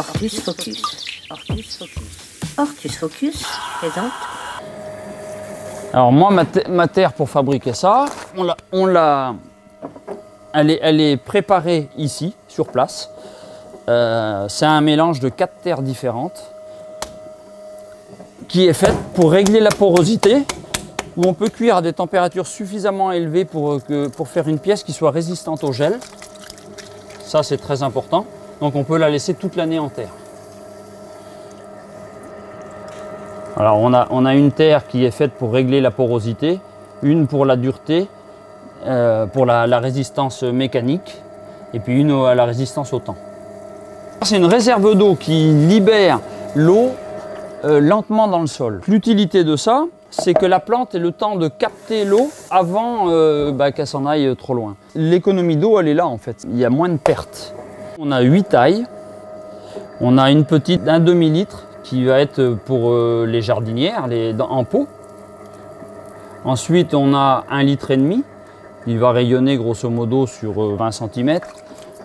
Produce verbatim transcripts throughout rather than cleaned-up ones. Hortus Focus. Hortus Focus. Hortus Focus présente. Alors moi, ma, te ma terre pour fabriquer ça, on l'a, on l'a, elle est, elle est préparée ici, sur place. Euh, C'est un mélange de quatre terres différentes qui est faite pour régler la porosité, où on peut cuire à des températures suffisamment élevées pour, que, pour faire une pièce qui soit résistante au gel. Ça, c'est très important. Donc on peut la laisser toute l'année en terre. Alors on a, on a une terre qui est faite pour régler la porosité, une pour la dureté, euh, pour la, la résistance mécanique, et puis une à la résistance au temps. C'est une réserve d'eau qui libère l'eau euh, lentement dans le sol. L'utilité de ça, c'est que la plante ait le temps de capter l'eau avant euh, bah, qu'elle s'en aille trop loin. L'économie d'eau, elle est là en fait, il y a moins de pertes. On a huit tailles, on a une petite d'un demi-litre, qui va être pour euh, les jardinières, les, dans, en pot. Ensuite, on a un litre et demi. Il va rayonner grosso modo sur euh, vingt centimètres,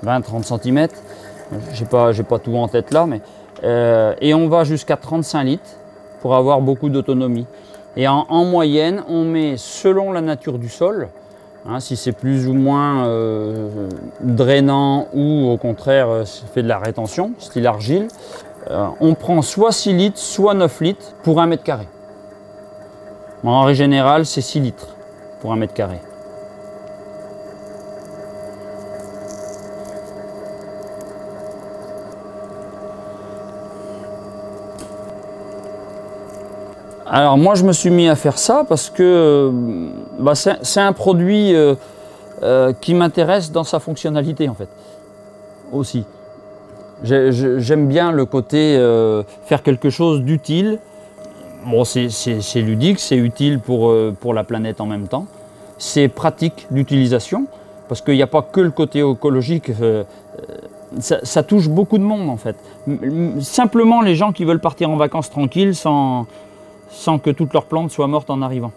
vingt à trente centimètres. J'ai pas, j'ai pas tout en tête là, mais euh, et on va jusqu'à trente-cinq litres pour avoir beaucoup d'autonomie. Et en, en moyenne, on met selon la nature du sol, hein, si c'est plus ou moins euh, drainant ou au contraire euh, fait de la rétention, style argile. Euh, on prend soit six litres, soit neuf litres pour un mètre carré. En règle générale, c'est six litres pour un mètre carré. Alors moi, je me suis mis à faire ça parce que bah, c'est un produit euh, euh, qui m'intéresse dans sa fonctionnalité en fait, aussi. J'aime bien le côté euh, faire quelque chose d'utile. Bon, c'est ludique, c'est utile pour, euh, pour la planète en même temps. C'est pratique d'utilisation, parce qu'il n'y a pas que le côté écologique. Euh, ça, ça touche beaucoup de monde, en fait. Simplement les gens qui veulent partir en vacances tranquilles sans, sans que toutes leurs plantes soient mortes en arrivant.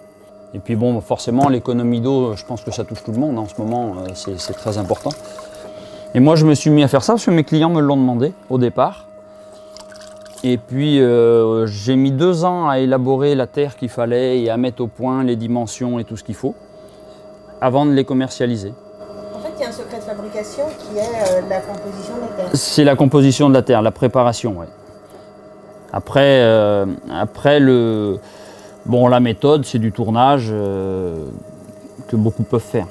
Et puis bon, forcément, l'économie d'eau, je pense que ça touche tout le monde en ce moment. C'est très important. Et moi, je me suis mis à faire ça parce que mes clients me l'ont demandé au départ. Et puis, euh, j'ai mis deux ans à élaborer la terre qu'il fallait et à mettre au point les dimensions et tout ce qu'il faut avant de les commercialiser. En fait, il y a un secret de fabrication qui est euh, la composition de la terre. C'est la composition de la terre, la préparation, oui. Après, euh, après le... bon, la méthode, c'est du tournage euh, que beaucoup peuvent faire.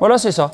Voilà, c'est ça.